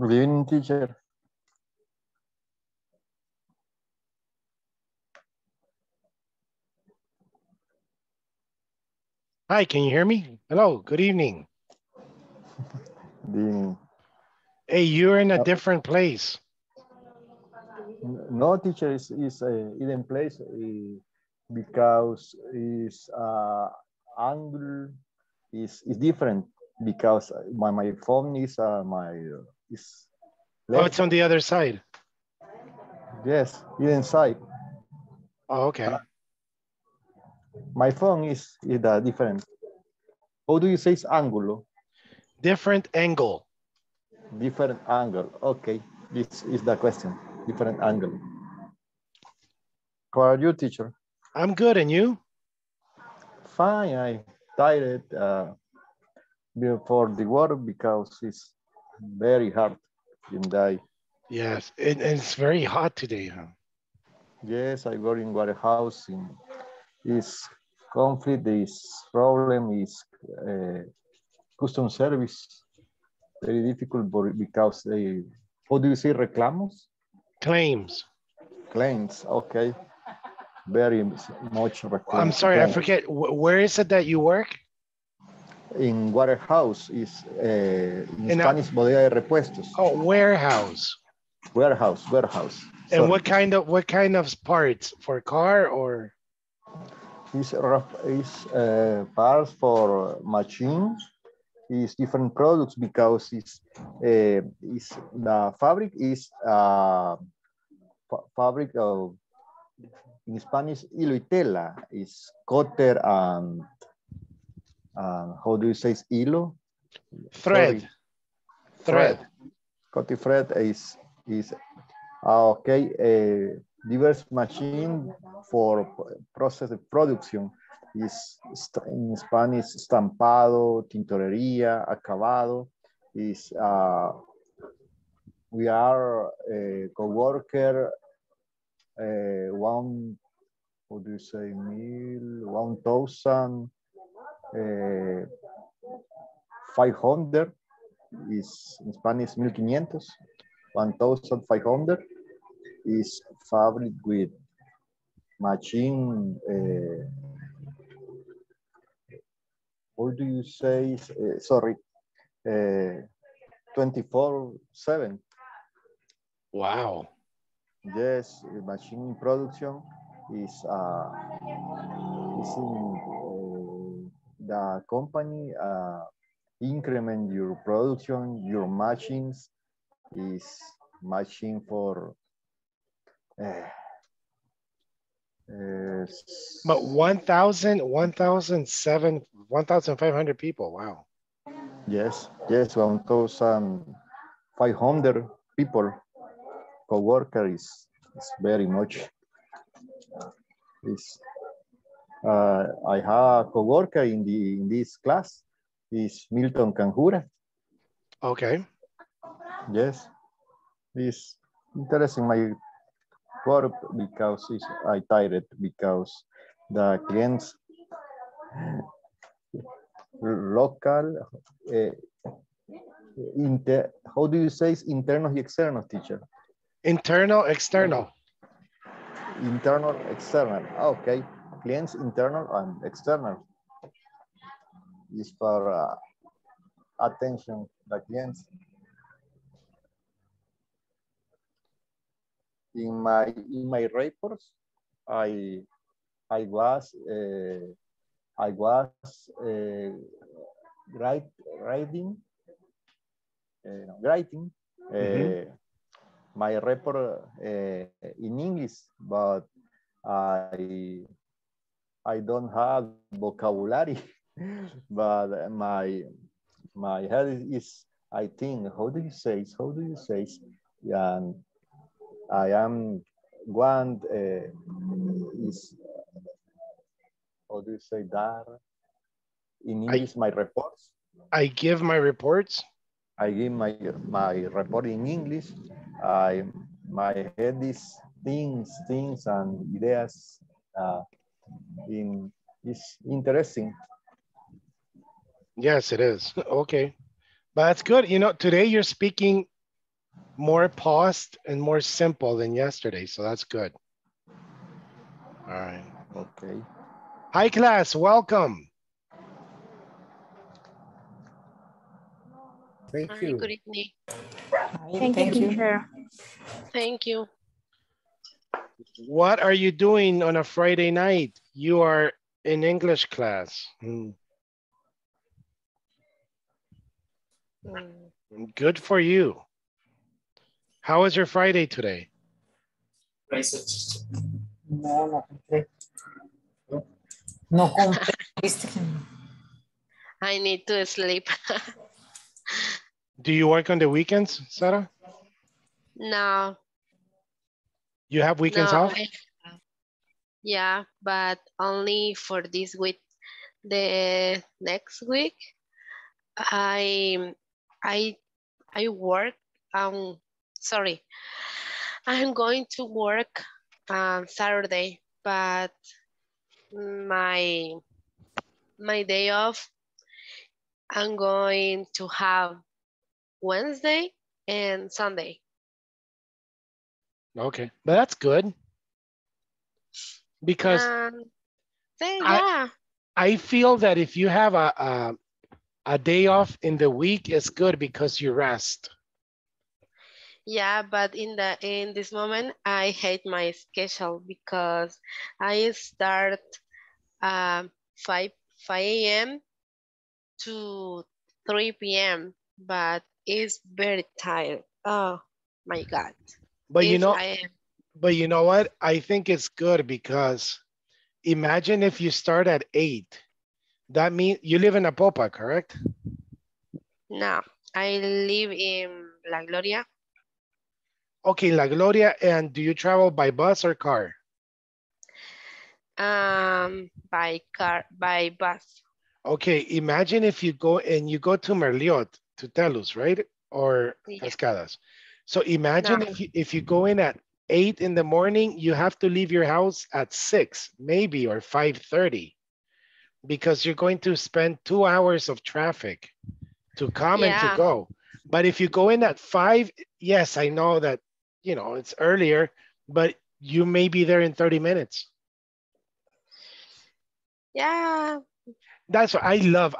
Good evening, teacher. Hi, can you hear me? Hello, good evening. Good evening. Hey, you're in a different place. No, teacher, it's a hidden place because it's angle is different because my phone is is. Oh, it's on the other side. Yes, hidden side. Oh, okay. My phone is different. How do you say it's angulo? Different angle. Different angle. Okay, this is the question. Different angle. How are you, teacher? I'm good, and you? Fine. I tired before the work because it's very hard in day. Yes, it's very hot today, huh? Yes, I work in warehouse. Is conflict, this problem is custom service. Very difficult because they, how do you say reclamos? Claims. Claims, okay. Very much reclamos. I'm sorry, claims. I forget, where is it that you work? In warehouse, is in Spanish, bodega de repuestos. Oh, warehouse. Warehouse, warehouse. And sorry. What kind of parts, for car or? It's parts for machine. Is different products because it's the fabric is fabric of, in Spanish, hilo y tela, is cotter and how do you say it's hilo? Thread. Sorry. Thread. Cotton thread is okay. Diverse machine for process of production is in Spanish estampado, tintorería, acabado. Is we are a co-worker 1,500 is in Spanish 1,500, 1,500 is fabric with machine. What do you say? 24/7. Wow. Yes, machine production is in the company increment your production, your machines is machine for. But 1,500 people, wow. Yes, 1,500 people, co-workers, is very much. I have a co-worker in this class, is Milton Canjura. Okay. Yes, it's interesting, my work because I tired because the clients local how do you say it's internal and external, teacher? Internal, external. Internal, external. Okay, clients internal and external is for attention the clients. In my reports, I was writing my report in English, but I don't have vocabulary. But my head is, I think, how do you say? And I am one is, how do you say that? In English, my reports. I give my reports. I give my report in English. My head is things and ideas. It's interesting. Yes, it is. Okay, but that's good. You know, today you're speaking more paused and more simple than yesterday, so that's good. All right. Okay. Hi, class. Welcome. Thank you. Good evening. Thank you. Thank you. What are you doing on a Friday night? You are in English class. Good for you. How was your Friday today? No. I need to sleep. Do you work on the weekends, Sarah? No. You have weekends off? Yeah, but only for this week. The next week, I work. Sorry, I'm going to work Saturday, but my day off, I'm going to have Wednesday and Sunday. Okay, but that's good because I feel that if you have a day off in the week, it's good because you rest. Yeah, but in this moment, I hate my schedule because I start 5 a.m. to 3 p.m. But it's very tired. Oh my God. But yes, you know what? I think it's good because imagine if you start at 8. That means you live in Apopa, correct? No, I live in La Gloria. Okay, La Gloria. And do you travel by bus or car? By bus. Okay, imagine if you go and you go to Merliot, to Telus, right? Or Cascadas. Yeah. So imagine if you go in at 8 in the morning, you have to leave your house at 6, maybe, or 5:30, because you're going to spend 2 hours of traffic to come and to go. But if you go in at 5, yes, I know that, you know, it's earlier, but you may be there in 30 minutes. Yeah. That's what I love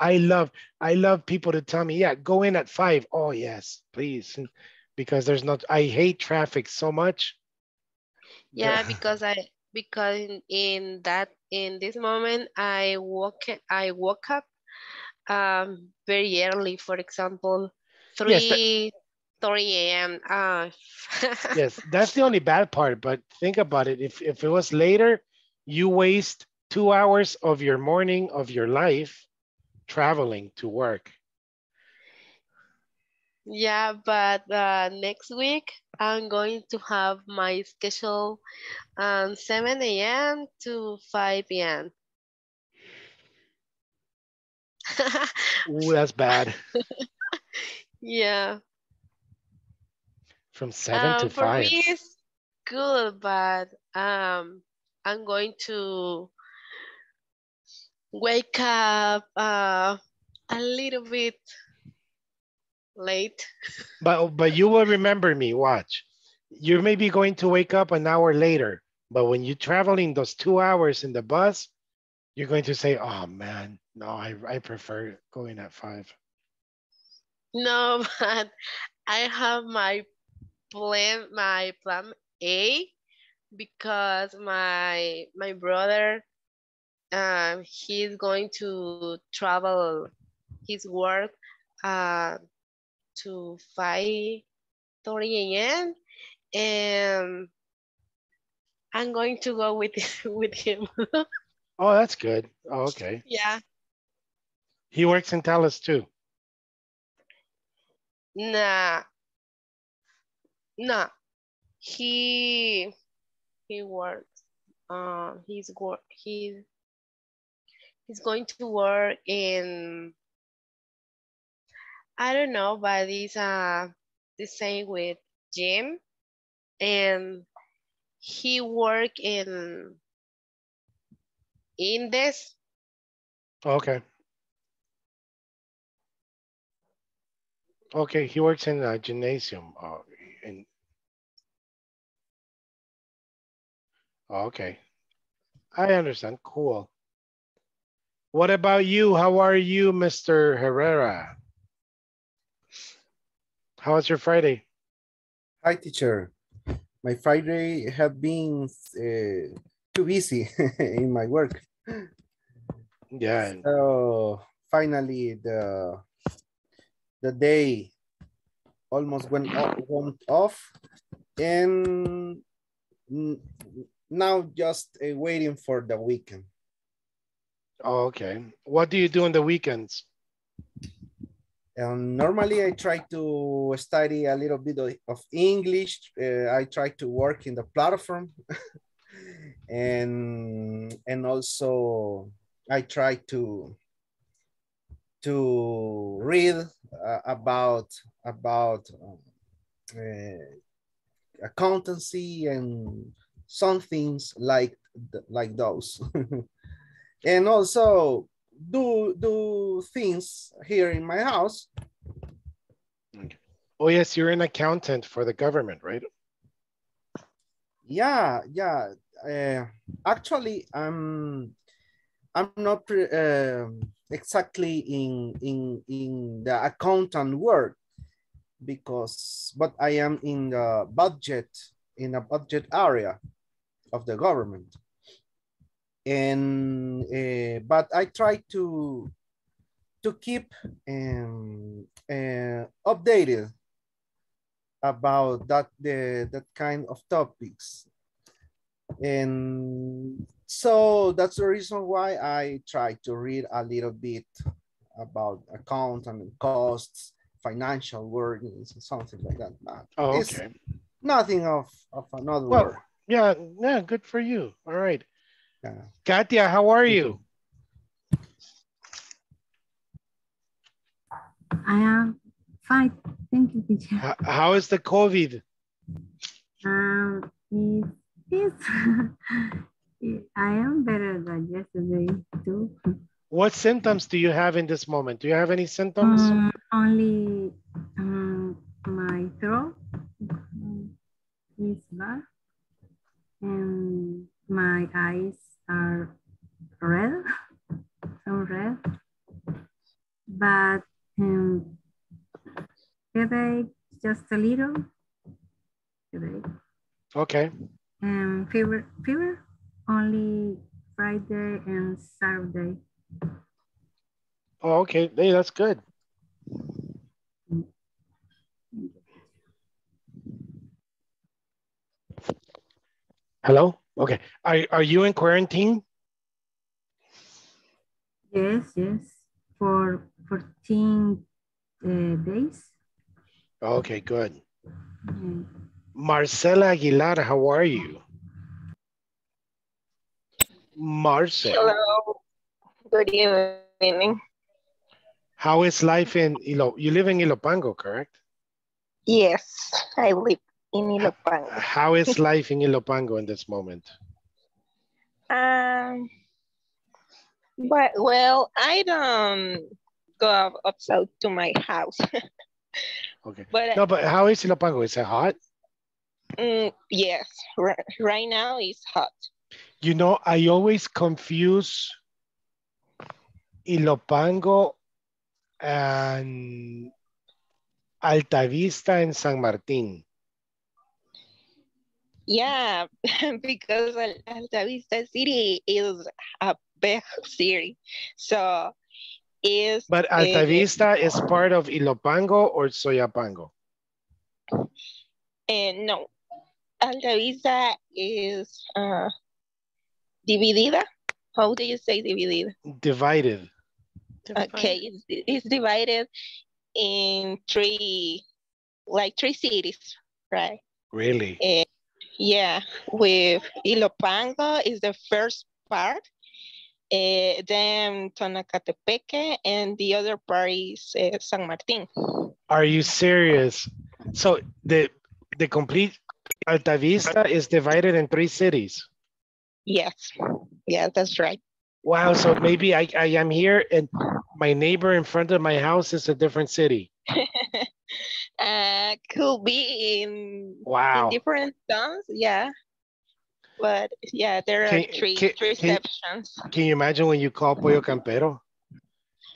people to tell me, yeah, go in at 5. Oh, yes, please. Because there's not, I hate traffic so much. Yeah, because in this moment I woke up very early. For example, 3 a.m. Yes, that's the only bad part. But think about it. If it was later, you waste 2 hours of your morning of your life traveling to work. Yeah, but next week I'm going to have my schedule 7 a.m. to 5 p.m. Ooh, that's bad. Yeah. From 7 to 5. For me it's good, but I'm going to wake up a little bit late. But you will remember me, watch. You may be going to wake up an hour later, but when you're traveling those 2 hours in the bus, you're going to say, oh man, no, I prefer going at 5. No, but I have my plan A because my brother, he's going to travel his work to 5:30 a.m. and I'm going to go with him. Oh, that's good. Oh, okay. Yeah. He works in Dallas too. Nah. He works. He's going to work in, I don't know, but it's the same with Jim, and he worked in this. Okay. Okay, he works in a gymnasium. and okay, I understand. Cool. What about you? How are you, Mr. Herrera? How was your Friday? Hi, teacher. My Friday had been too busy in my work. Yeah. So finally, the day almost went off, and now just waiting for the weekend. Oh, okay. What do you do on the weekends? Normally, I try to study a little bit of English. I try to work in the platform, and also I try to read about accountancy and some things like those. And also do things here in my house. Okay. Oh yes, you're an accountant for the government, right? Yeah, yeah. Actually, I'm not exactly in the accountant world, but I am in the budget area of the government. And but I try to keep updated about that kind of topics, and so that's the reason why I try to read a little bit about accounting, costs, financial workings, and something like that. But oh, okay. It's nothing of another word. Yeah, yeah, good for you. All right. Katia, how are you? I am fine. Thank you, teacher. How is the COVID? I am better than yesterday, too. What symptoms do you have in this moment? Do you have any symptoms? Only my throat is bad, and my eyes are red, some red, but headache just a little. Headache. Okay. And fever only Friday and Saturday. Oh, okay. Hey, that's good. Hello. Okay. Are you in quarantine? Yes, yes. For 14 days. Okay, good. Okay. Marcela Aguilar, how are you? Marcela. Hello. Good evening. How is life in Ilopango? You live in Ilopango, correct? Yes, I live in Ilopango. How is life in Ilopango in this moment? Well, I don't go outside to my house. Okay. But how is Ilopango? Is it hot? Yes, right now it's hot. You know, I always confuse Ilopango and Altavista and San Martin. Yeah, because Altavista City is a big city, so is. But Altavista is part of Ilopango or Soyapango? No, Altavista is dividida. How do you say dividida? Divided. Okay, it's divided in three cities, right? Really? Yeah, with Ilopango is the first part, then Tonacatepeque, and the other part is San Martin. Are you serious? So the complete Altavista is divided in three cities? Yes, yeah, that's right. Wow, so maybe I am here and my neighbor in front of my house is a different city. Could be in, in different zones, yeah. But yeah, there are three exceptions. Can you imagine when you call Pollo Campero?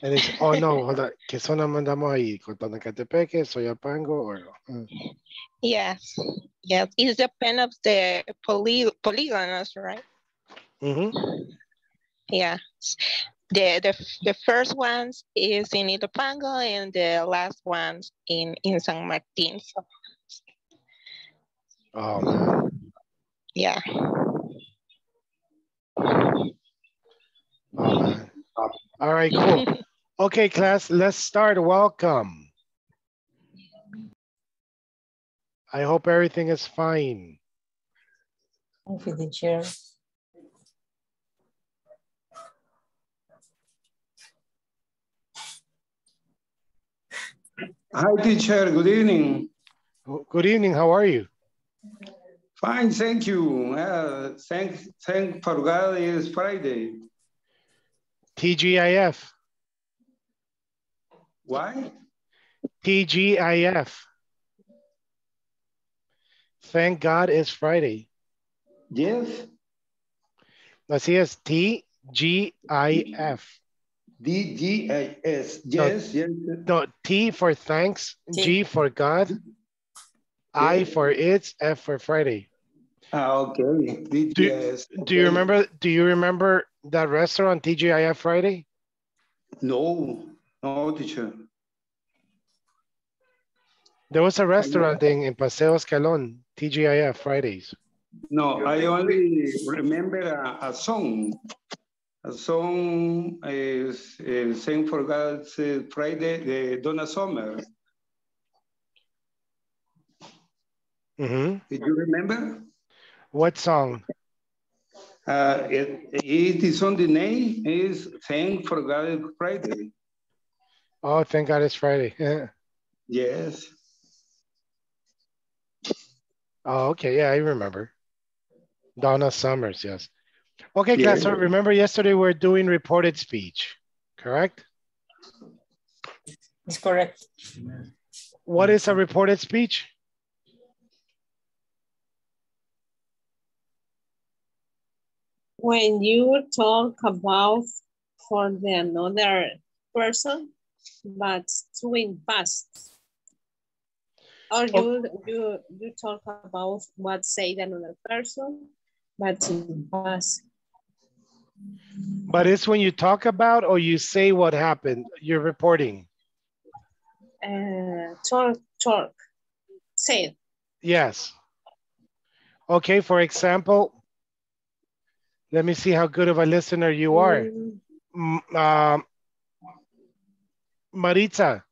And it's, oh no, hold on. ¿Qué zona mandamos ahí? Cotonacatepeque, Soyapango, or? Yes, yes. It's the pen of the polygonals, right? Mm-hmm. Yeah. The first ones is in Itopango and the last ones in San Martin. So. Oh, man. Yeah. Oh, man. All right, cool. Okay, class, let's start. Welcome. I hope everything is fine. Thank you, teacher. Hi, teacher. Good evening. Good evening. How are you? Fine, thank you. Thank for God, it's Friday. TGIF. Why? TGIF. Thank God it's Friday. Yes. Así es, TGIF. D-G-I-S, yes, no, yes. No, T for thanks, G for God, I for it's, F for Friday. Ah, okay. Do you remember that restaurant TGIF Friday? No, no, teacher. There was a restaurant in Paseo Escalón, TGIF Fridays. No, I only remember a song. A song is Sing for God's Friday, the Donna Summer. Mm-hmm. Did you remember? What song? It is on the name, is Thank for God Friday. Oh, thank God it's Friday. Yeah. Yes. Oh, okay. Yeah, I remember. Donna Summers, yes. Okay, class, so remember yesterday we're doing reported speech, correct? It's correct. What is a reported speech? When you talk about for the another person, but doing past. Or you talk about what said another person, but in past. But it's when you talk about or you say what happened, you're reporting. Talk, say it. Yes. Okay, for example, let me see how good of a listener you are. Maritza.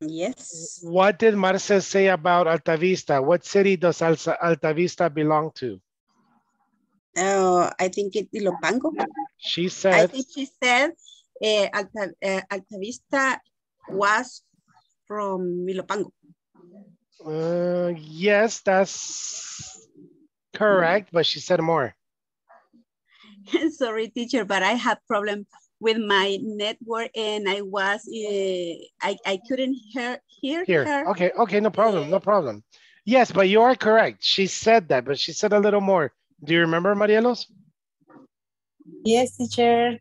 Yes. What did Marce say about Altavista? What city does Altavista belong to? I think it's Ilopango. She said. I think she said Altavista was from Ilopango. Yes, that's correct, but she said more. Sorry, teacher, but I had problem with my network, and I was I couldn't hear her. Okay, no problem. Yes, but you are correct. She said that, but she said a little more. Do you remember, Marielos? Yes, teacher.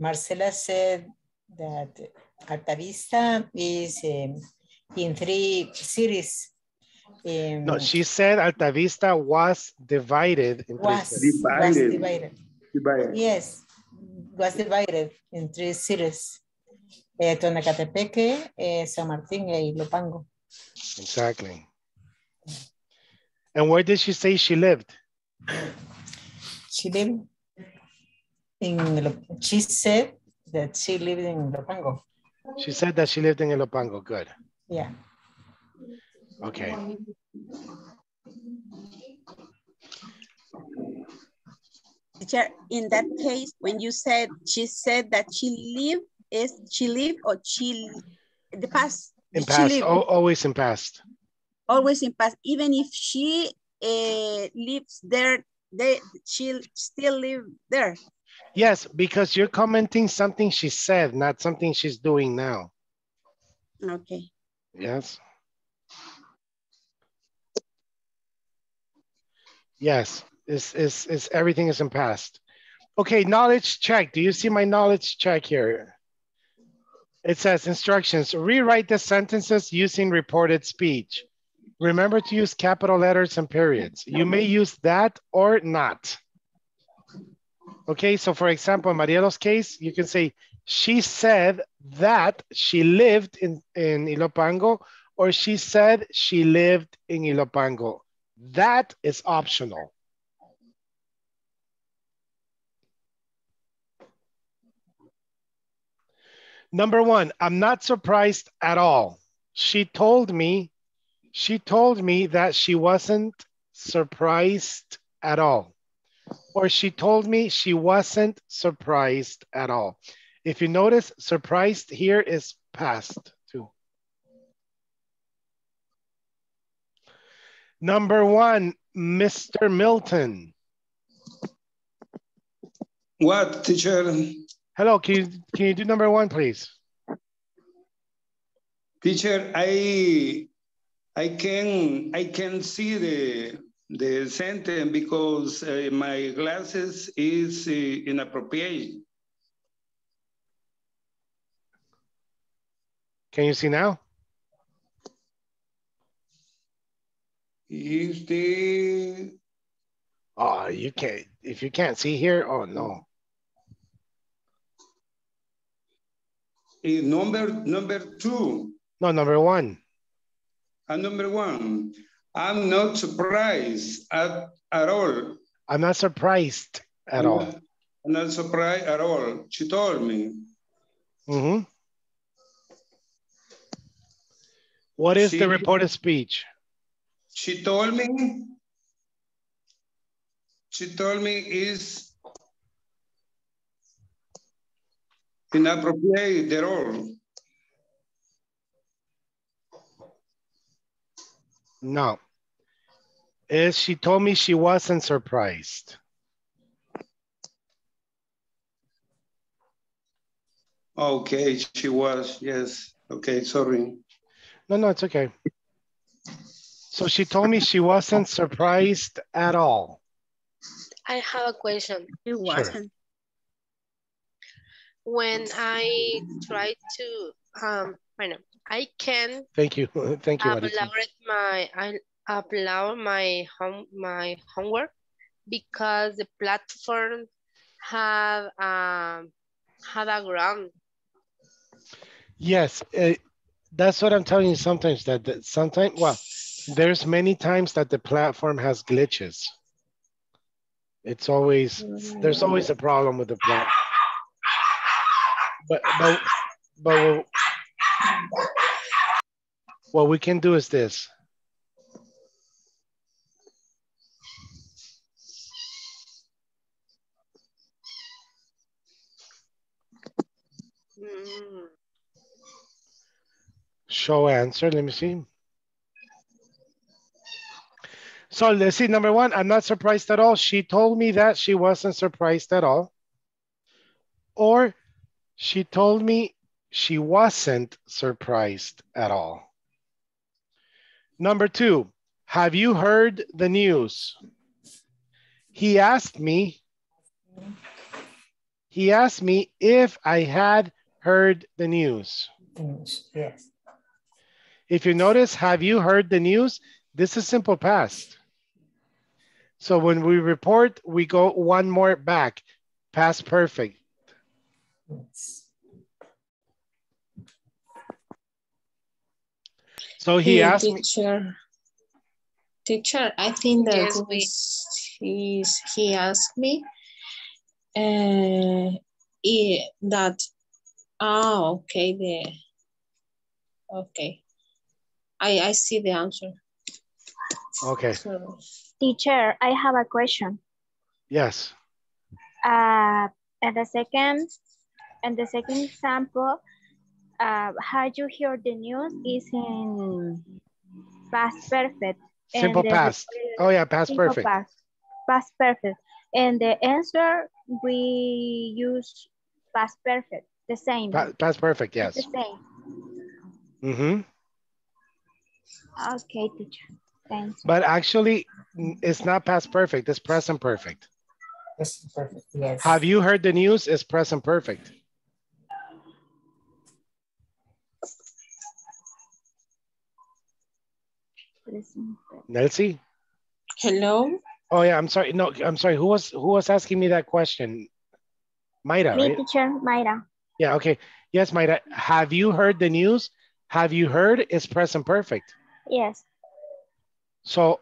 Marcela said that Altavista is in three cities. No, she said Altavista was divided. Was divided. Yes, was divided in three cities. Tonacatepeque, San Martín, and Ilopango. Exactly. And where did she say she lived? She lived in, she said that she lived in Ilopango. She said that she lived in Ilopango, good. Yeah. Okay. Teacher, in that case, when you said she said that she lived, is she lived or she the past? In past, always in past. Always in past, even if she lives there, she still live there. Yes, because you're commenting something she said, not something she's doing now. Okay. Yes. Yes, it's everything is in past. Okay, knowledge check. Do you see my knowledge check here? It says instructions, rewrite the sentences using reported speech. Remember to use capital letters and periods. You may use that or not. Okay, so for example, in Marielo's case, you can say, she said that she lived in Ilopango, or she said she lived in Ilopango. That is optional. Number one, I'm not surprised at all. She told me that she wasn't surprised at all. Or she told me she wasn't surprised at all. If you notice, surprised here is past too. Number one, Mr. Milton. What, teacher? Hello, can you do number one, please? Teacher, I can see the sentence because my glasses is inappropriate. Can you see now? You see? Oh, you can't. If you can't see here, oh no. Number two. No, number one. And number one. I'm not surprised at all. I'm not surprised at all. I'm not surprised at all. She told me. Mm-hmm. What is the reported speech? She told me is inappropriate at all. No. Is she told me she wasn't surprised. Okay, she was, yes. Okay, sorry. No, it's okay. So she told me she wasn't surprised at all. I have a question. She wasn't. Sure. When I tried to, I can. Thank you. Thank you. I upload my homework because the platform have a ground. Yes, that's what I'm telling you. Sometimes there's many times that the platform has glitches. There's always a problem with the platform. But what we can do is this. Show answer, let me see. So let's see, number one, I'm not surprised at all. She told me that she wasn't surprised at all. Or she told me she wasn't surprised at all. Number two, have you heard the news? He asked me if I had heard the news. Yes. If you notice, have you heard the news? This is simple past. So when we report, we go one more back, past perfect. Yes. So he asked me. Teacher, I think that he asked me okay. I see the answer. Okay. So, teacher, I have a question. Yes. And the second example, how you hear the news is in past perfect. Simple past. Past perfect. Past perfect. And the answer, we use past perfect, the same. Past perfect, yes. The same. Mm-hmm. Okay, teacher. Thanks. But actually, it's not past perfect, it's present perfect. Present perfect, yes. Have you heard the news? It's present perfect. Nelsie? Hello? Oh yeah, I'm sorry. No, I'm sorry. Who was asking me that question? Mayra, right? Me, teacher, Mayra. Yeah, okay. Yes, Mayra. Have you heard the news? Have you heard is present perfect? Yes. So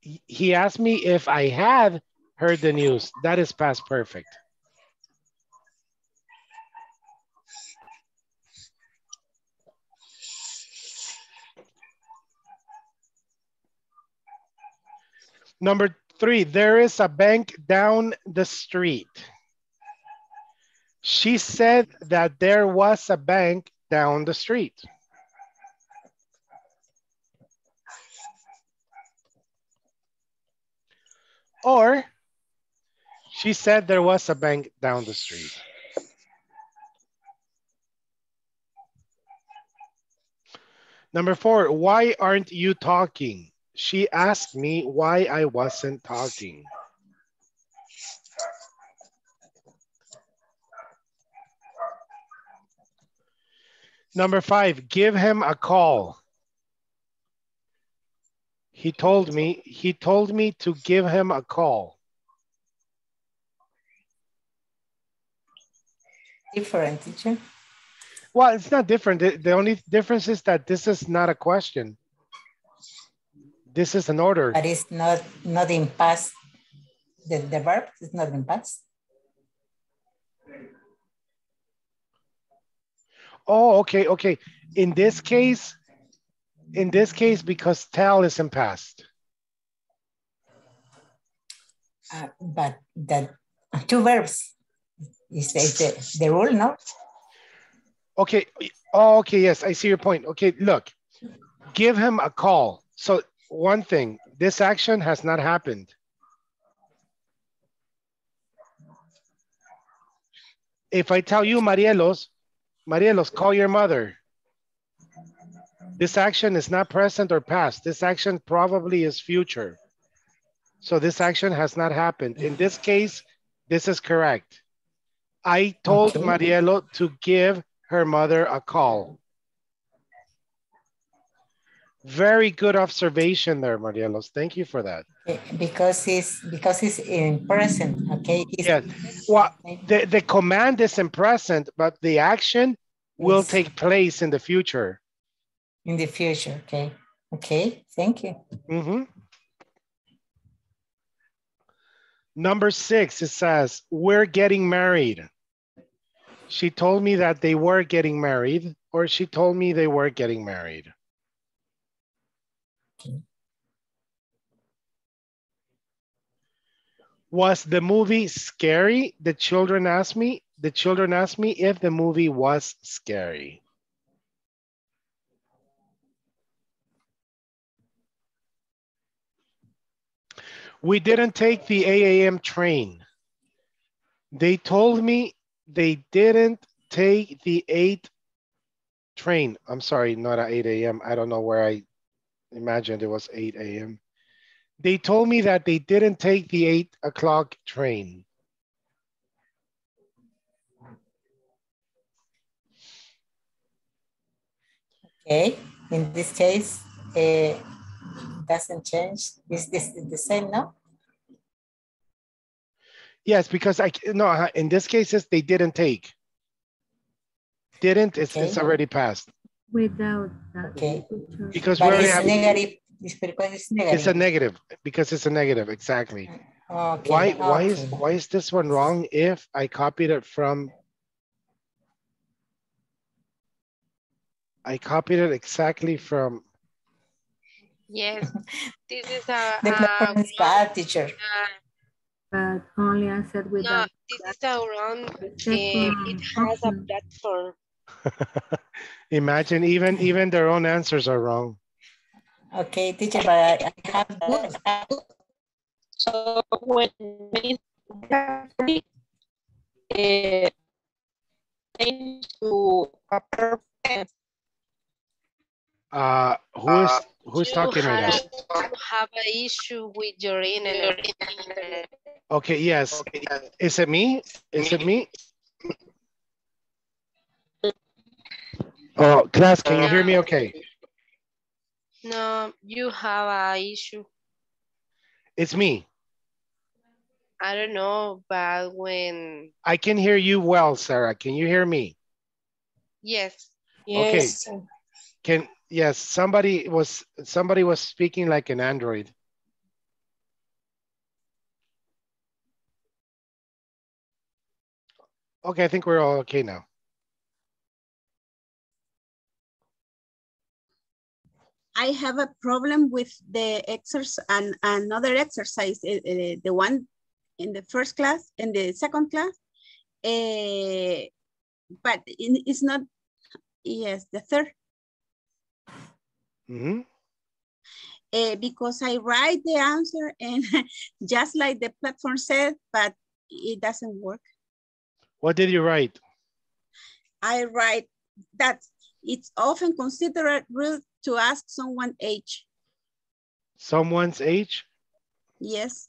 he asked me if I have heard the news. That is past perfect. Number three, there is a bank down the street. She said that there was a bank down the street. Or she said there was a bank down the street. Number four, why aren't you talking? She asked me why I wasn't talking. Number five, give him a call. He told me to give him a call. Different, teacher? Well, it's not different. The only difference is that this is not a question. This is an order. But it's not in past. The verb is not in past. Oh, okay, okay. In this case, because tell is in past. But the two verbs is the rule, no? Okay. Oh, okay, yes, I see your point. Okay, look, give him a call. So one thing, this action has not happened. If I tell you, Marielos, call your mother. This action is not present or past. This action probably is future. So this action has not happened. In this case, this is correct. I told Marielo to give her mother a call. Very good observation there, Marielos. Thank you for that. Because it's in present, okay? Yes. Well, the command is in present, but the action will take place in the future. In the future, okay. Okay, thank you. Mm-hmm. Number six, it says, we're getting married. She told me that they were getting married, or she told me they were getting married. Was the movie scary? The children asked me if the movie was scary. We didn't take the 8 a.m. train. They told me they didn't take the 8 train. I'm sorry, not at 8 a.m. I don't know where I imagined it was 8 a.m. They told me that they didn't take the 8 o'clock train. Okay, in this case, doesn't change. Is this the same now? Yes, because in this case, they didn't take. Didn't, okay. It's already passed. Without that. Okay. Because but it's negative. It's a negative because it's a negative, exactly. Okay. Why is this one wrong if I copied it from? I copied it exactly from. Yes, this is a bad teacher. But only I said with no, this is wrong. It has a platform. Imagine even their own answers are wrong. Okay, teacher, but I have that. So when Miss to a person. Who's talking right now? You have an issue with your internet. Okay, yes. Okay, yes. Is it me? Is it me? Oh, class, can you hear me okay? No, you have an issue. It's me. I don't know, but when... I can hear you well, Sarah. Can you hear me? Yes. Yes. Okay. Can... Yes, somebody was speaking like an android. Okay, I think we're all okay now. I have a problem with the exercise and another exercise, the one in the first class and the second class, but it's not. Yes, the third. Mm-hmm. Because I write the answer and just like the platform said, but it doesn't work. What did you write? I write that it's often considered rude to ask someone's age. Someone's age? Yes.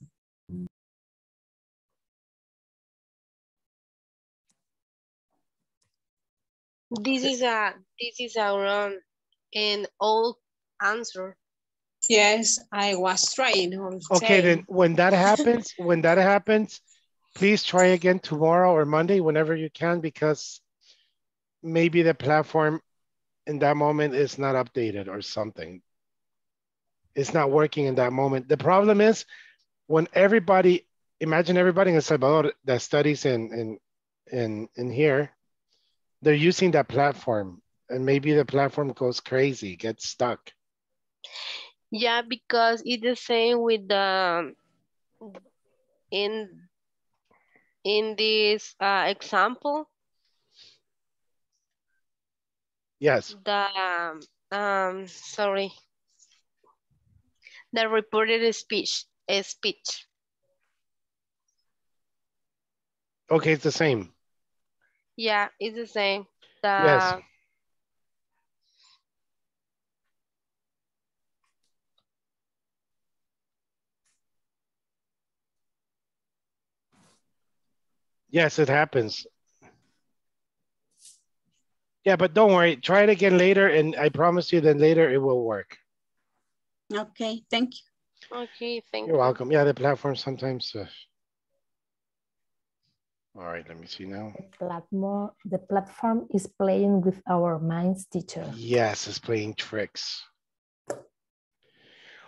This is a wrong and old answer. Yes, I was trying. Okay, then when that happens, please try again tomorrow or Monday, whenever you can, because maybe the platform in that moment is not updated or something. It's not working in that moment. The problem is when everybody, imagine everybody in El Salvador that studies in here, they're using that platform. And maybe the platform goes crazy, gets stuck. Yeah, because it's the same with the in this example. Yes. The sorry. The reported speech. Okay, it's the same. Yeah, it's the same. Yes. Yes, it happens. Yeah, but don't worry. Try it again later, and I promise you then later it will work. Okay, thank you. Okay, thank you. You're welcome. Yeah, the platform sometimes. All right, let me see now. The platform is playing with our minds, teacher. Yes, it's playing tricks.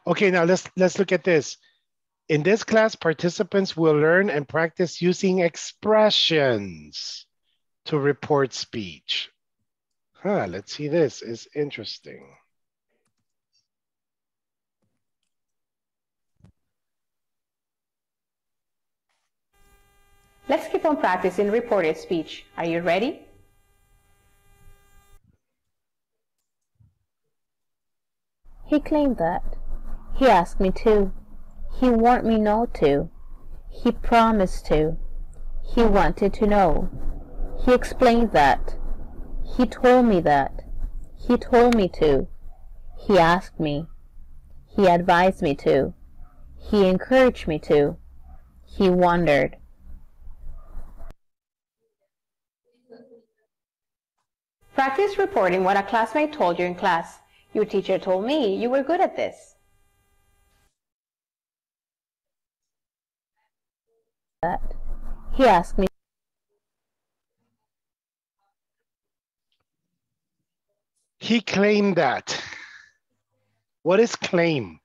Okay, now let's look at this. In this class, participants will learn and practice using expressions to report speech. Huh, let's see, this is interesting. Let's keep on practicing reported speech. Are you ready? He claimed that. He asked me to. He warned me not to. He promised to. He wanted to know. He explained that. He told me that. He told me to. He asked me. He advised me to. He encouraged me to. He wondered. Practice reporting what a classmate told you in class. Your teacher told me you were good at this. That. He asked me. He claimed that. What is claim?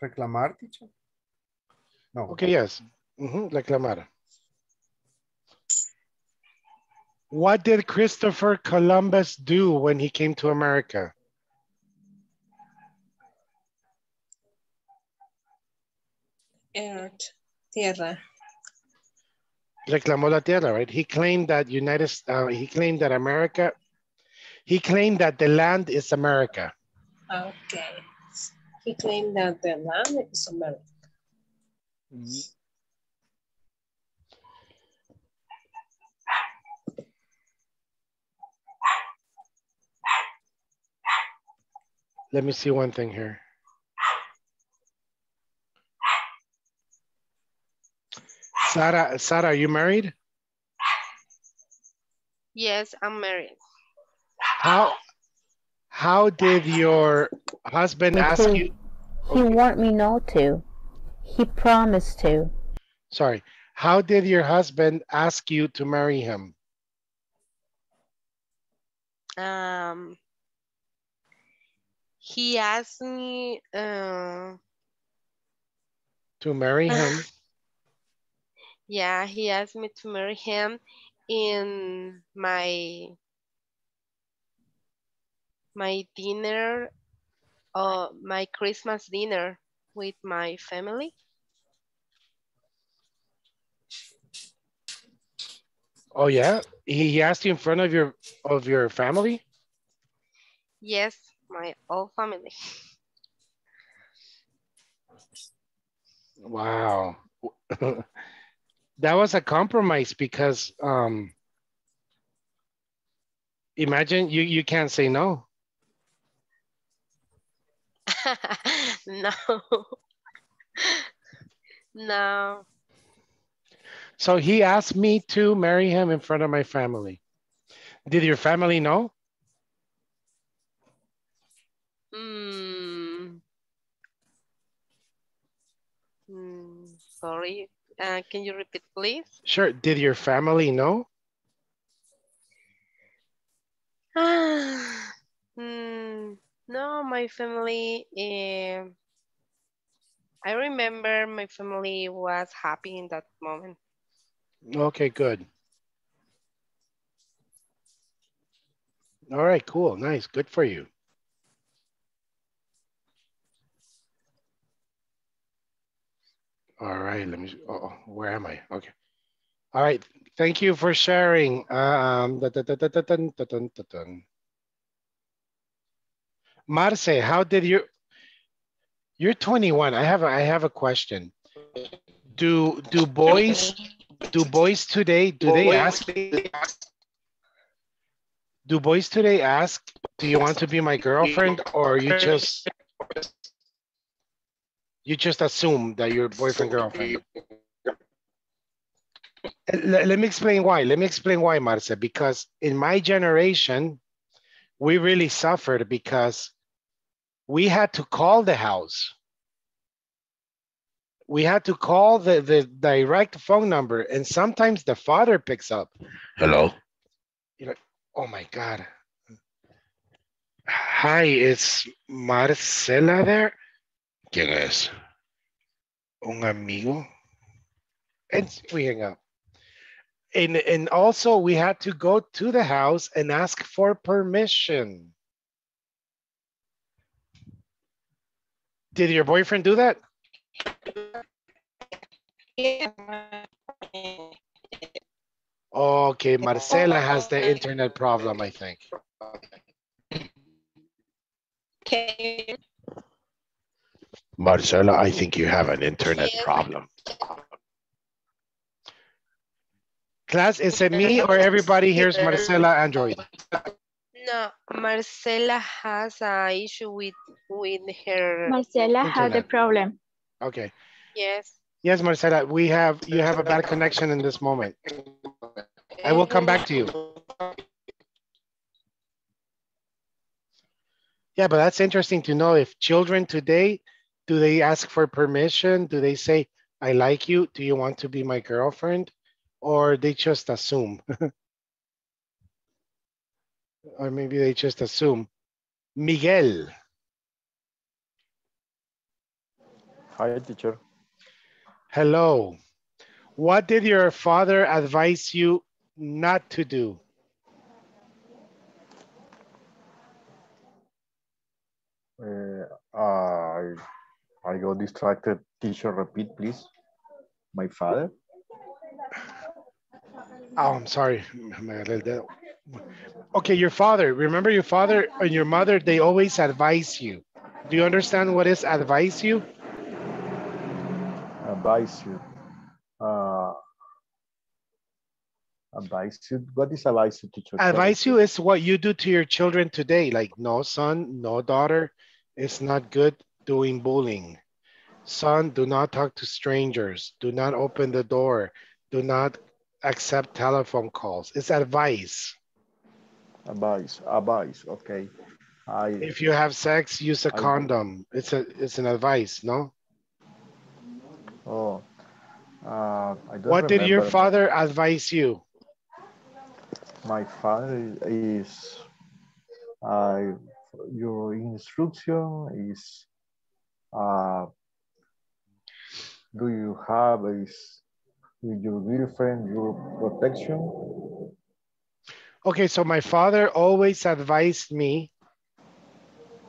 Reclamar, teacher? No. Okay, yes. Reclamar. What did Christopher Columbus do when he came to America? Earth, tierra. Reclamó la tierra, right? He claimed that he claimed that America, he claimed that the land is America. Okay. He claimed that the land is America. Mm-hmm. Let me see one thing here. Sarah, are you married? Yes, I'm married. How did your husband ask you? He warned me not to. He promised to. Sorry. How did your husband ask you to marry him? He asked me to marry him. Yeah, he asked me to marry him in my dinner, my Christmas dinner with my family. Oh yeah, he asked you in front of your family? Yes. My whole family. Wow. That was a compromise because imagine you can't say no. No. No. So he asked me to marry him in front of my family. Did your family know? Sorry, can you repeat, please? Sure. Did your family know? No, my family. I remember my family was happy in that moment. Okay, good. All right, cool, nice, good for you. All right, let me, where am I? Okay. All right, thank you for sharing. Marce, how did you, you're 21, I have a question. Do boys today, do boys today ask, do you want to be my girlfriend, or you just assume that you're boyfriend, girlfriend? Let me explain why. Let me explain why, Marce, because in my generation, we really suffered because we had to call the house. We had to call the direct phone number, and sometimes the father picks up. Hello? You're like, oh my God. Hi, is Marcela there? ¿Quién es? Un amigo. And we hang up. And also we had to go to the house and ask for permission. Did your boyfriend do that? Okay, Marcela has the internet problem, I think. Okay. Marcela, I think you have an internet problem. Class, is it me or everybody here's Marcela Android? No, Marcela has an issue with her. Marcela has a problem. Okay. Yes. Yes, Marcela, you have a bad connection in this moment. I will come back to you. Yeah, but that's interesting to know if children today, do they ask for permission? Do they say, I like you? Do you want to be my girlfriend? Or they just assume? Or maybe they just assume. Miguel. Hi, teacher. Hello. What did your father advise you not to do? I got distracted. Teacher, repeat, please. My father. Oh, I'm sorry. Okay, your father. Remember your father and your mother, they always advise you. Do you understand what is advise you? Advise you. Advise you. What is advise you, teacher? Advise you is what you do to your children today. Like, no, son, no, daughter. It's not good doing bullying. Son, do not talk to strangers. Do not open the door. Do not accept telephone calls. It's advice. Advice, advice, okay. If you have sex, use a condom. It's an advice, no? Oh, I don't What remember. Did your father advise you? My father is, your instruction is, do you have with your girlfriend, your protection? Okay, so my father always advised me.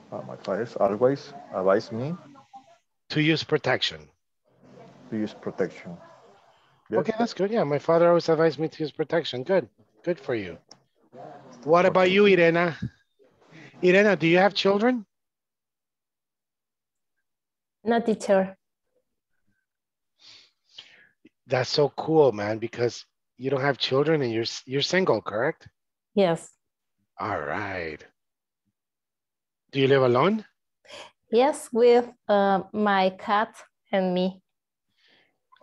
My father always advised me to use protection. To use protection. Yes. Okay, that's good. Yeah, my father always advised me to use protection. Good, good for you. What about you, Irena? Irena, do you have children? No, teacher. That's so cool, man, because you don't have children and you're single, correct? Yes. All right. Do you live alone? Yes, with my cat and me.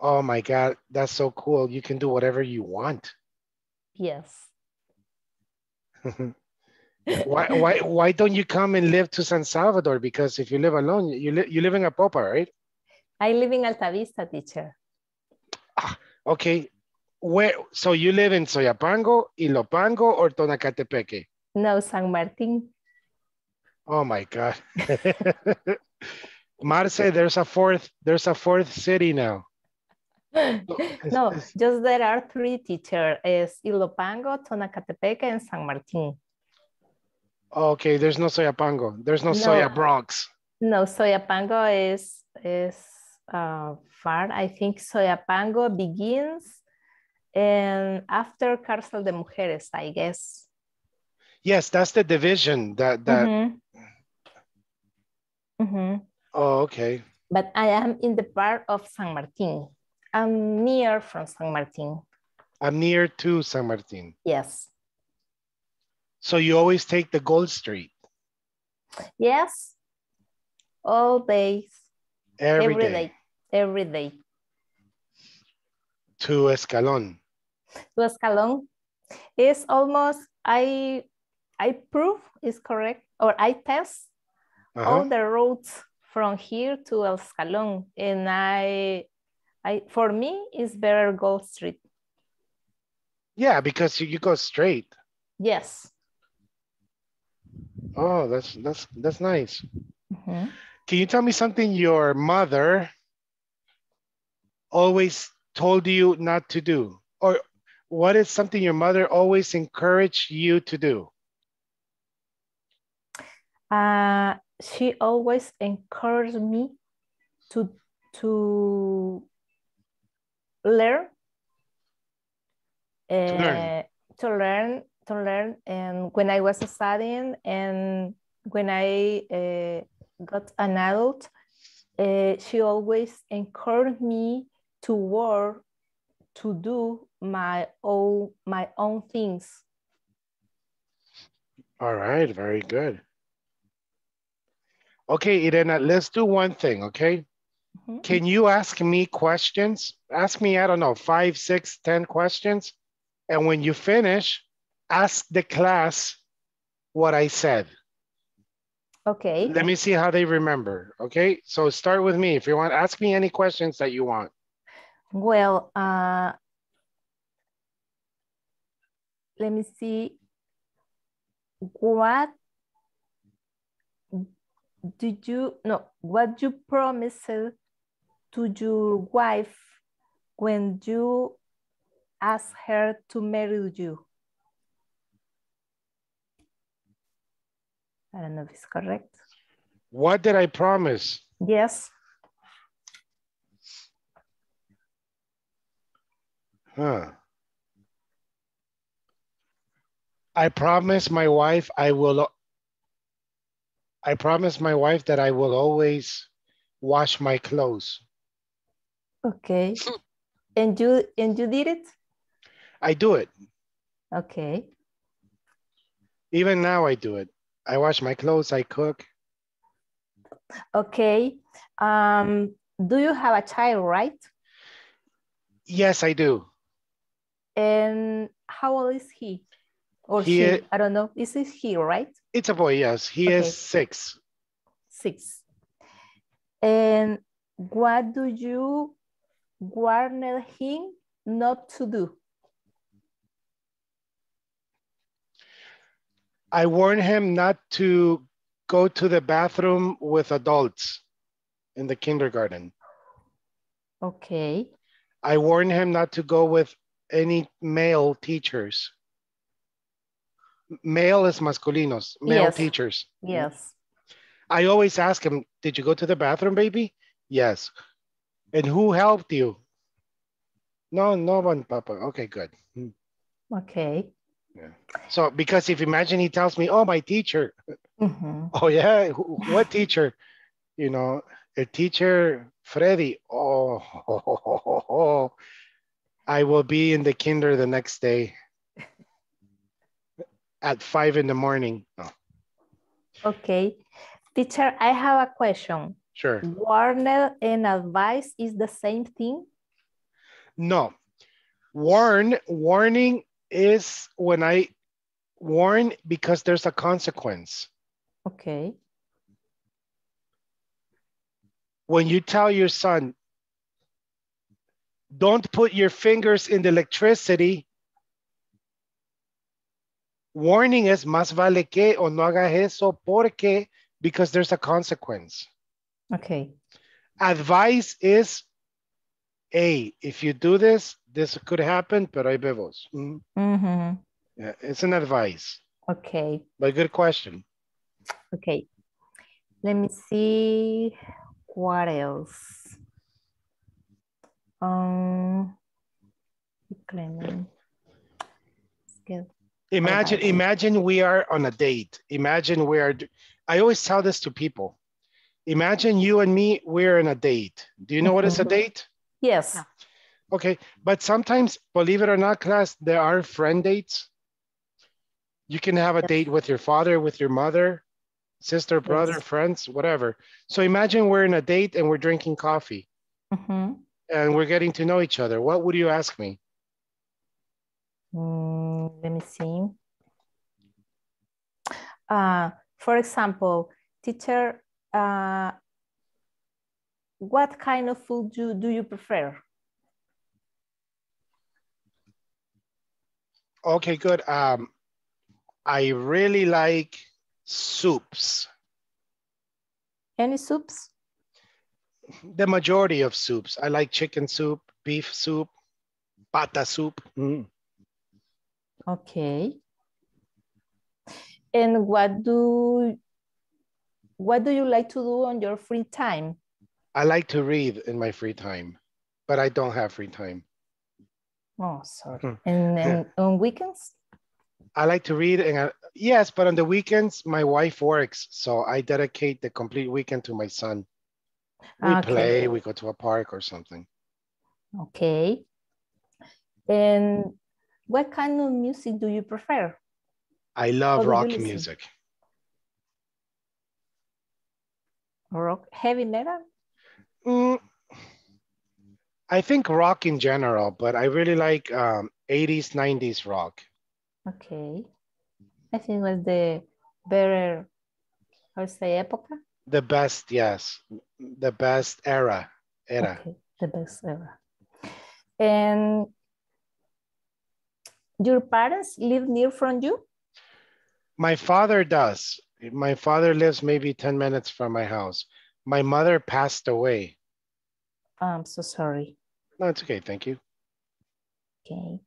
Oh my God, that's so cool. You can do whatever you want. Yes. Why don't you come and live to San Salvador? Because if you live alone, you live in Apopa, right? I live in Altavista, teacher. Ah, okay. Where? So you live in Soyapango, Ilopango, or Tonacatepeque? No, San Martin. Oh my God. Marce, there's a fourth city now. No, just there are three, teacher. It's Ilopango, Tonacatepeque, and San Martin. Okay, there's no Soyapango. There's no Soya Bronx. No, Soyapango is far. I think Soyapango begins and after Cárcel de Mujeres, I guess. Yes, that's the division that. Mm-hmm. Mm-hmm. Oh, okay. But I am in the part of San Martin. I'm near to San Martin. Yes. So you always take the Gold Street? Yes. All days. Every day. Every day. To Escalón. To Escalón. It's almost, I prove is correct, or I test all the roads from here to El Escalón, and I for me it's better Gold Street. Yeah, because you go straight. Yes. Oh, that's nice. Mm-hmm. Can you tell me something your mother always told you not to do, or what is something your mother always encouraged you to do? She always encouraged me to learn. And when I was studying, and when I got an adult, she always encouraged me to work, to do my own things. All right, very good. Okay, Irena, let's do one thing, okay? Mm-hmm. Can you ask me questions? Ask me, I don't know, 5, 6, 10 questions. And when you finish, ask the class what I said. Okay. Let me see how they remember, okay? So start with me. If you want, ask me any questions that you want. Well, let me see. What you promised to your wife when you asked her to marry you? I don't know if it's correct. What did I promise? Yes. Huh. I promise my wife that I will always wash my clothes. Okay. And you did it? I do it. Okay. Even now I do it. I wash my clothes, I cook. Okay. Do you have a child, right? Yes, I do. And how old is he? Or she? I don't know. This is he, right? It's a boy, yes. He is 6. 6. And what do you warn him not to do? I warn him not to go to the bathroom with adults in the kindergarten. Okay. I warn him not to go with any male teachers. Male is masculinos, male teachers. Yes. I always ask him, did you go to the bathroom, baby? Yes. And who helped you? No, no one, Papa. Okay, good. Okay. Yeah. So, because if imagine he tells me, oh, my teacher. Mm-hmm. Oh, yeah? What teacher? You know, a teacher, Freddy. Oh, I will be in the kinder the next day at 5 in the morning. Oh. Okay. Teacher, I have a question. Sure. Warn and advice is the same thing? No. Warning is when I warn because there's a consequence. Okay. When you tell your son, don't put your fingers in the electricity, warning is más vale que o no hagas eso porque, because there's a consequence. Okay. Advice is, hey, if you do this, this could happen, pero hay bebos. Mm-hmm. Yeah, it's an advice. Okay. But good question. Okay. Let me see what else. Imagine we are on a date. Imagine we are, I always tell this to people. Imagine you and me, we're on a date. Do you know what is a date? Yes. Yeah. Okay, but sometimes, believe it or not, class, there are friend dates. You can have a date with your father, with your mother, sister, brother, friends, whatever. So imagine we're in a date and we're drinking coffee and we're getting to know each other. What would you ask me? Let me see. For example, teacher, what kind of food do you prefer? Okay, good. I really like soups. Any soups? The majority of soups. I like chicken soup, beef soup, pata soup. Okay. And what do you like to do on your free time? I like to read in my free time, but I don't have free time. Oh, sorry. And then on weekends? I like to read, and yes, but on the weekends, my wife works, so I dedicate the complete weekend to my son. We play, we go to a park or something. Okay. And what kind of music do you prefer? I love rock music. Rock, heavy metal? I think rock in general, but I really like 80s, 90s rock. Okay. I think it was the better, how to say, época? The best, yes. The best era. Okay. The best era. And your parents live near from you? My father does. My father lives maybe 10 minutes from my house. My mother passed away. I'm so sorry. No, it's okay. Thank you. Okay.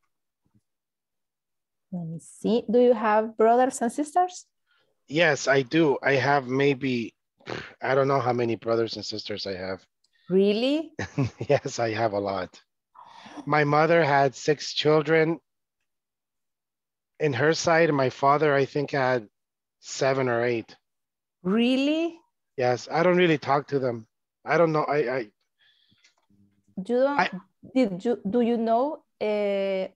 Let me see. Do you have brothers and sisters? Yes, I do. I have maybe, I don't know how many brothers and sisters I have. Really? Yes, I have a lot. My mother had 6 children. in her side, my father, I think, had 7 or 8. Really? Yes. I don't really talk to them. I don't know. Do you know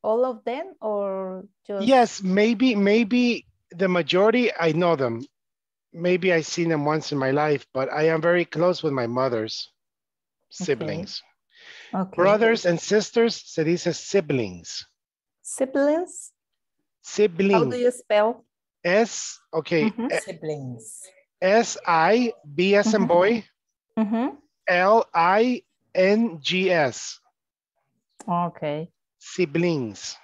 all of them or just? Yes, maybe the majority I know them. Maybe I've seen them once in my life, but I am very close with my mother's siblings. Okay. Okay. Brothers and sisters, se dice siblings. Siblings? Siblings. How do you spell? S, okay. Mm-hmm. Siblings. S-I, B as in boy, mm-hmm. L-I-N-G-S. Okay. Siblings.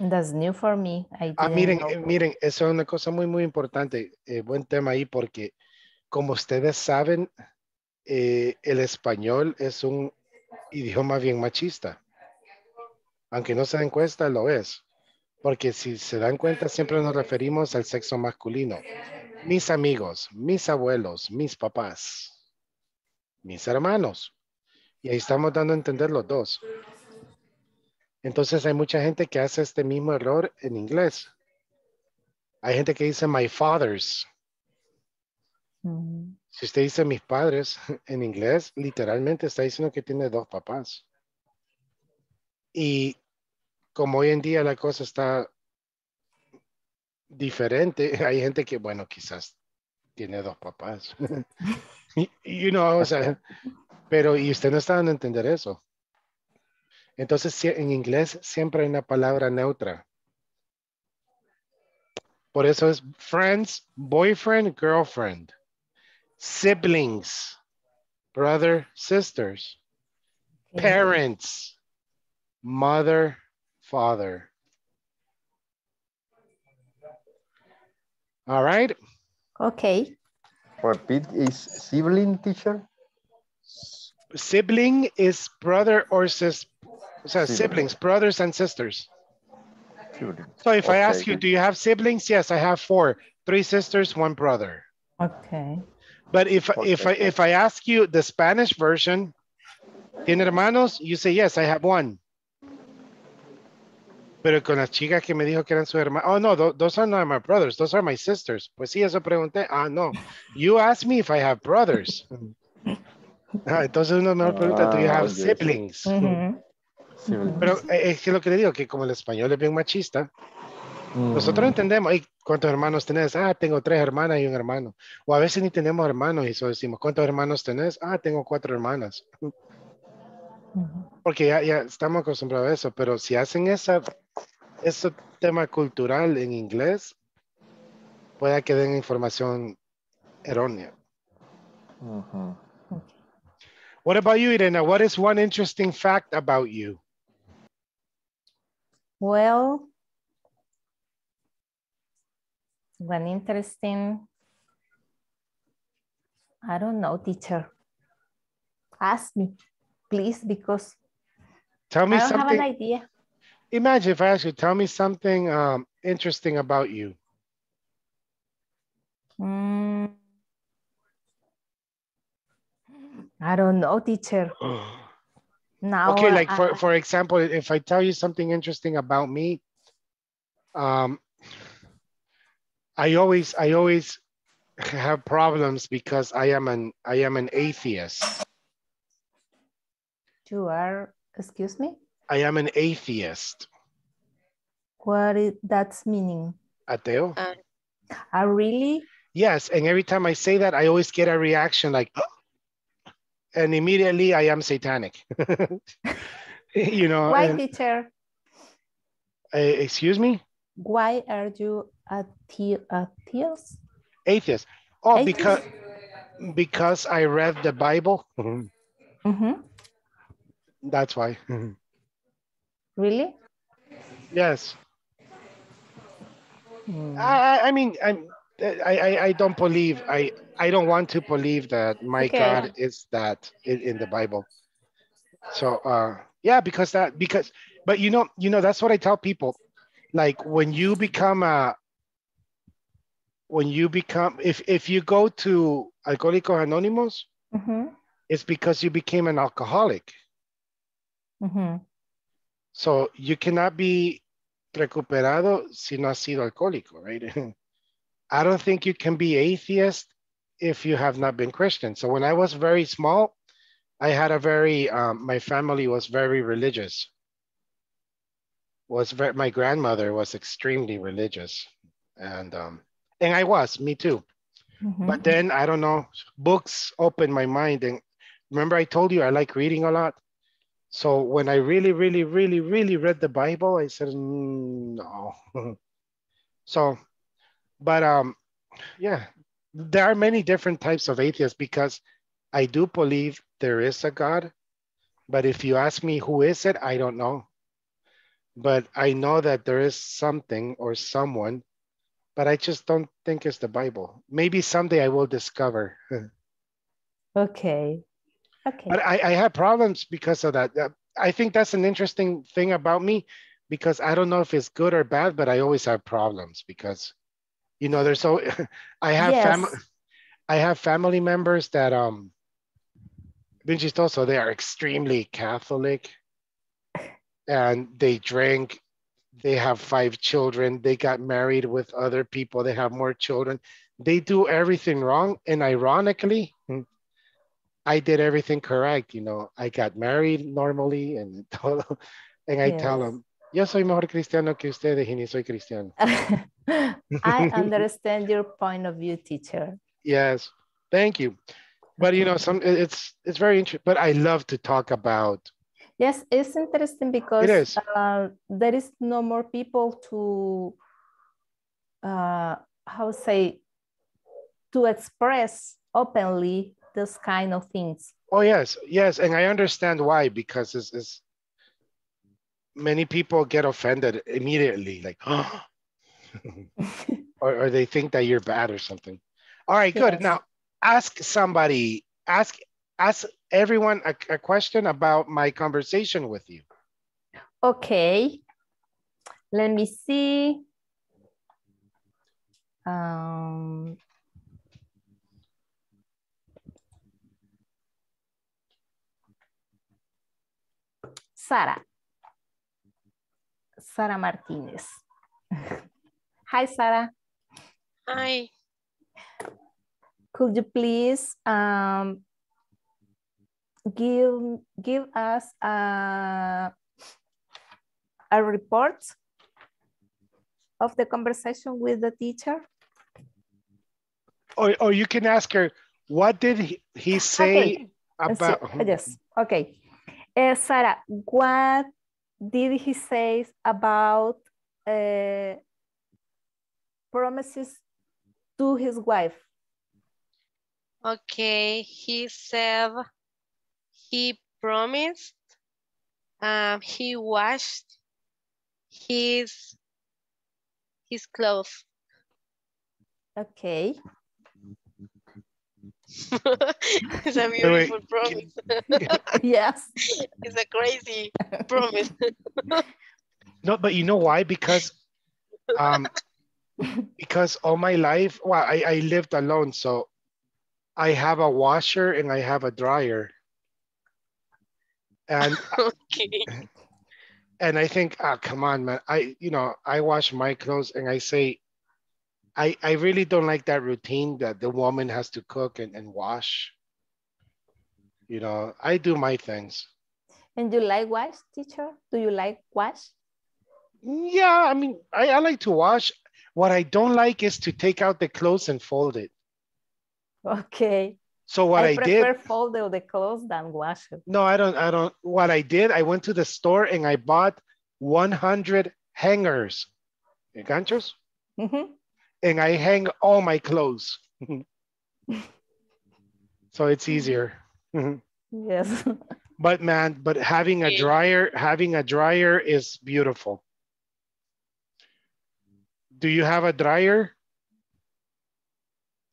That's new for me. Miren, eso es una cosa muy, muy importante. Buen tema ahí porque, como ustedes saben, el español es un idioma bien machista. Aunque no se den cuenta, lo es. Porque si se dan cuenta, siempre nos referimos al sexo masculino. Mis amigos, mis abuelos, mis papás, mis hermanos. Y ahí estamos dando a entender los dos. Entonces hay mucha gente que hace este mismo error en inglés. Hay gente que dice my fathers. Mm-hmm. Si usted dice mis padres en inglés, literalmente está diciendo que tiene 2 papás. Y como hoy en día la cosa está diferente, hay gente que, bueno, quizás tiene 2 papás. You know, o sea, pero y usted no está dando a entender eso. Entonces, en inglés siempre hay una palabra neutra. Por eso es friends, boyfriend, girlfriend. Siblings, brother, sisters. Parents, mother, father. All right? Okay. Repeat, is sibling, teacher? Sibling is brother or sister. So siblings, brothers and sisters. So if I ask you, do you have siblings? Yes, I have 4, 3 sisters, 1 brother. Okay. But if I ask you the Spanish version, ¿tiene hermanos? You say, yes, I have 1. Pero con las chicas que me dijo que eran su hermana. Oh, no, those are not my brothers. Those are my sisters. Pues sí, eso pregunté. Ah, no. You asked me if I have brothers. Entonces uno me pregunta, do you have siblings? Mm-hmm. Pero es que lo que le digo, que como el español es bien machista, nosotros entendemos, ¿cuántos hermanos tenés? Ah, tengo 3 hermanas y un hermano. O a veces ni tenemos hermanos y solo decimos, ¿cuántos hermanos tenés? Ah, tengo 4 hermanas. Porque ya estamos acostumbrados a eso, pero si hacen ese tema cultural en inglés, pueda que den información errónea. What about you, Irena? What is one interesting fact about you? Well, one interesting, I don't know, teacher. Ask me, please, because tell me I don't something. Have an idea. Imagine if I ask you, tell me something interesting about you. I don't know, teacher. Now, okay, like for example, if I tell you something interesting about me, I always have problems because I am an atheist. You are, excuse me? I am an atheist. What is that's meaning? Ateo. Really? Yes, and every time I say that, I always get a reaction like. And immediately I am satanic. You know. Why, teacher? Excuse me? Why are you atheist? Atheist. Oh, atheist. Because I read the Bible. Mm-hmm. That's why. Really? Yes. I mean, I don't believe, I don't want to believe that my God is that in the Bible. So, yeah, but you know, that's what I tell people. Like if you go to Alcoholics Anonymous, mm-hmm. It's because you became an alcoholic. Mm-hmm. So you cannot be recuperado si no has sido alcohólico, right? I don't think you can be atheist if you have not been Christian. So when I was very small, I had a very, my family was very religious. My grandmother was extremely religious. And I was, me too. Mm-hmm. But then, I don't know, books opened my mind. And remember I told you I like reading a lot. So when I really read the Bible, I said, no. So, but yeah, there are many different types of atheists because I do believe there is a God. But if you ask me who is it, I don't know. But I know that there is something or someone, but I just don't think it's the Bible. Maybe someday I will discover. Okay. Okay. But I have problems because of that. I think that's an interesting thing about me because I don't know if it's good or bad, but I always have problems because, you know, there's so I have family members that they are extremely Catholic. And they drink, they have 5 children, they got married with other people, they have more children. They do everything wrong. And ironically, I did everything correct. You know, I got married normally and todo. And I tell them, yo soy mejor cristiano que ustedes y ni soy cristiano. I understand your point of view, teacher. Yes, thank you. But you know, it's very interesting, but I love to talk about. Yes, it's interesting because there is no more people to, to express openly this kind of things. Oh, yes, yes. And I understand why, because it's many people get offended immediately, like, oh. or they think that you're bad or something. All right, good. Yes. Now, ask somebody, ask everyone a question about my conversation with you. Okay. Let me see. Sara Martinez. Hi, Sara. Hi. Could you please give us a report of the conversation with the teacher? Or you can ask her, what did he say about... Yes, okay. Sarah, what did he say about promises to his wife? Okay, he said... He promised, he washed his clothes. Okay. It's a beautiful promise. Yes. It's a crazy promise. No, but you know why? Because all my life, well, I lived alone. So I have a washer and I have a dryer. And okay. And I think, come on, man. I wash my clothes, and I say, I really don't like that routine that the woman has to cook and wash. You know, I do my things. And you like wash, teacher? Do you like wash? Yeah, I mean, I like to wash. What I don't like is to take out the clothes and fold it. Okay. So what I did, prefer fold the clothes than wash it. No, I don't. What I did, I went to the store and I bought 100 hangers, ganchos, and I hang all my clothes. So it's easier. Yes. But man, but having a dryer is beautiful. Do you have a dryer?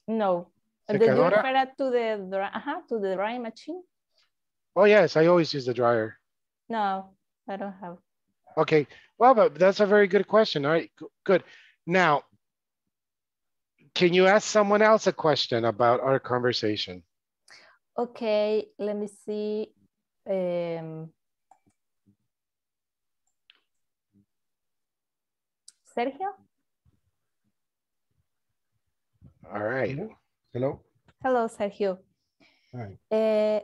No. Did you refer to the drying machine? Oh, yes. I always use the dryer. No, I don't have. Okay. Well, but that's a very good question. All right. Good. Now, can you ask someone else a question about our conversation? Okay. Let me see. Sergio? All right. Hello. Hello, Sergio. All right.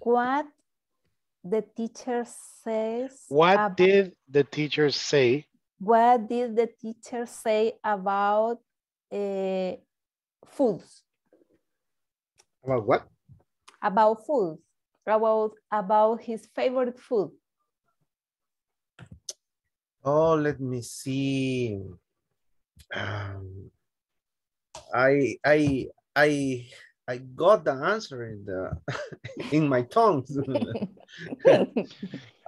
What the teacher says. What did the teacher say? What did the teacher say about foods? About what? About food. About his favorite food. Oh, let me see. I got the answer in the in my tongue.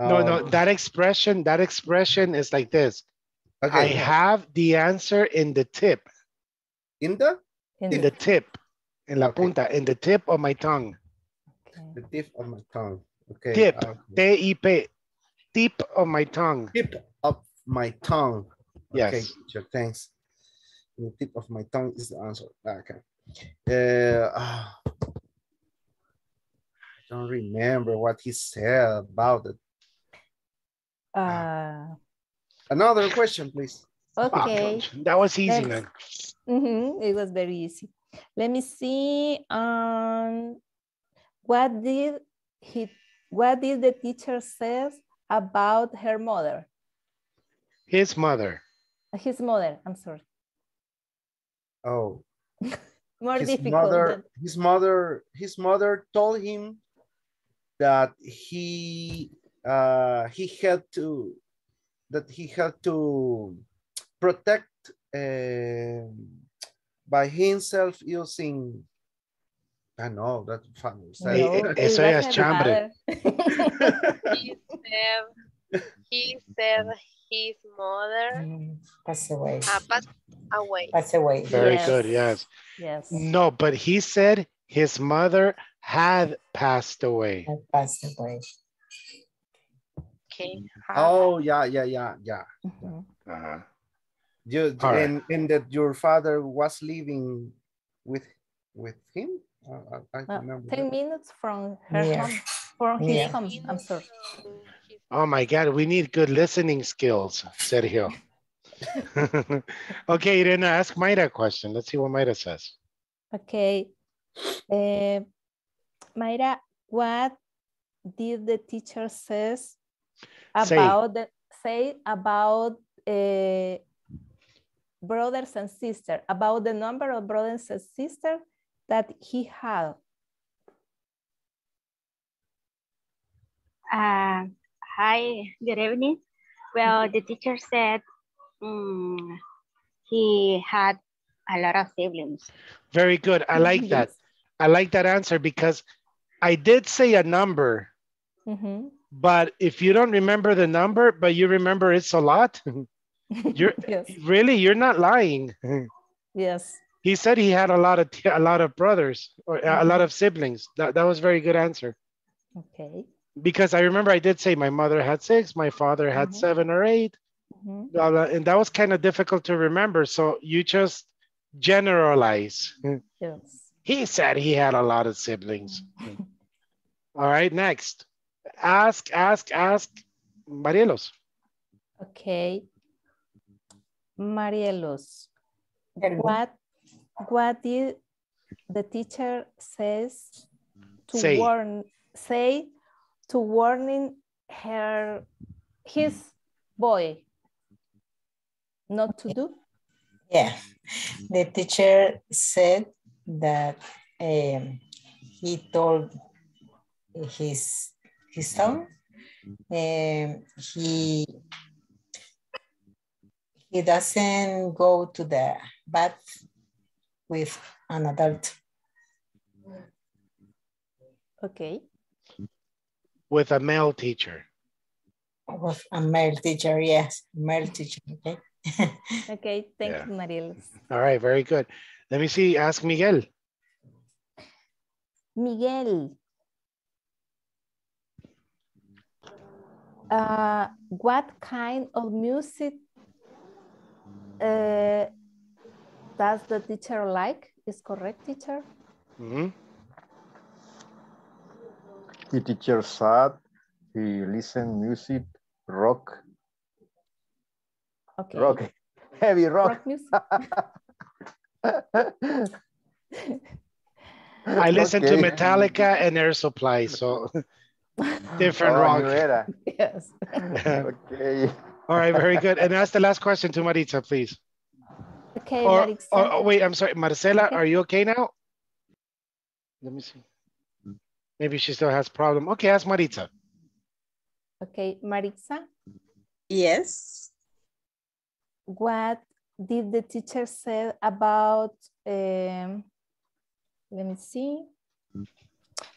No, that expression is like this. Okay. I have the answer in the tip. In the tip. In la punta, in the tip of my tongue. Okay. The tip of my tongue. Okay. Tip. T-I-P. Tip of my tongue. Tip of my tongue. Yes. Okay, teacher, thanks. The tip of my tongue is the answer. Okay. I don't remember what he said about it. Another question, please. Okay. That was easy, man. Mm-hmm. It was very easy. Let me see. What did the teacher say about her mother? His mother. His mother, I'm sorry. Oh. More difficult. His mother told him that he had to protect by himself using. I know that family. Eso es chambre. He said his mother passed away. Passed away. Very good. Yes. Yes. No, but he said his mother had passed away. Okay. Oh, yeah. Mm-hmm. Uh-huh. And that your father was living with him. I remember 10 that. Minutes from her home, from his home. I'm sorry. Oh my God, we need good listening skills, Sergio. Okay, Irena, ask Mayra a question. Let's see what Mayra says. Okay. Mayra, what did the teacher say about brothers and sisters, about the number of brothers and sisters that he had? Hi, good evening. Well, the teacher said he had a lot of siblings. Very good. I like that. I like that answer because I did say a number, but if you don't remember the number, but you remember it's a lot, you're not lying. Yes. He said he had a lot of brothers or a lot of siblings. That was a very good answer. Okay. Because I remember I did say my mother had 6, my father had 7 or 8, blah, blah, and that was kind of difficult to remember. So you just generalize. Yes. He said he had a lot of siblings. All right, next. Ask Marielos. Okay. Marielos, what did the teacher say to warning his boy not to do? Yeah, the teacher said that he told his son he doesn't go to the bath with an adult. Okay. With a male teacher. With a male teacher, yes. Male teacher, okay. Okay, thank you, Marielos. All right, very good. Let me see, ask Miguel. Miguel. What kind of music does the teacher like? Is correct, teacher? Mm-hmm. The teacher said he listened music, rock. Okay. Rock. Heavy rock music. I listen to Metallica and Air Supply, so different rock. Yes. Okay. All right, very good. And that's the last question to Maritza, please. Okay, Maritza. Oh, wait, I'm sorry. Marcela, okay. Are you okay now? Let me see. Maybe she still has a problem. Okay, ask Maritza. Okay, Maritza? Yes. What did the teacher say about, let me see,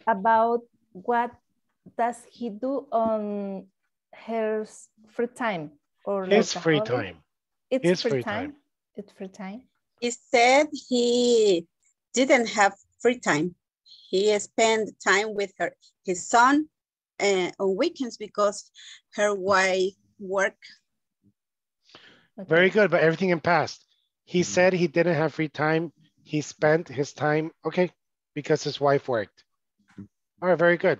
about what does he do on her free time? Or his free time. It's free time. It's free time. He said he didn't have free time. He spent time with his son on weekends because her wife worked. Okay. Very good, but everything in past. He said he didn't have free time. He spent his time, okay, because his wife worked. All right, very good.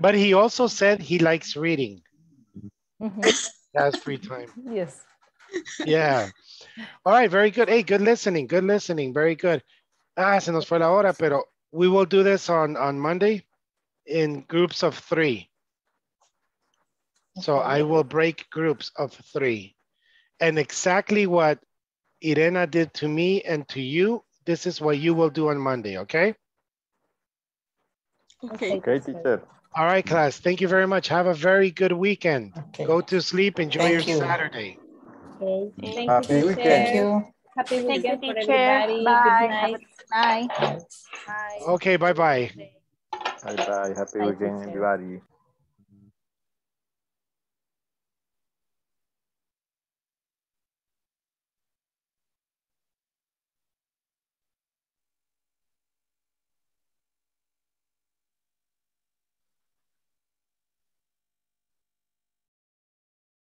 But he also said he likes reading. That's free time. Yes. Yeah. All right, very good. Hey, good listening, good listening. Very good. Ah, se nos fue la hora, pero we will do this on Monday in groups of 3. So I will break groups of 3. And exactly what Irena did to me and to you, this is what you will do on Monday, okay? Okay. Okay, teacher. All right, class. Thank you very much. Have a very good weekend. Okay. Go to sleep. Enjoy your Saturday. Okay. Happy weekend. Thank you. Happy weekend for everybody. Bye. Bye. Bye. Okay, bye-bye. Bye-bye. Happy weekend, everybody.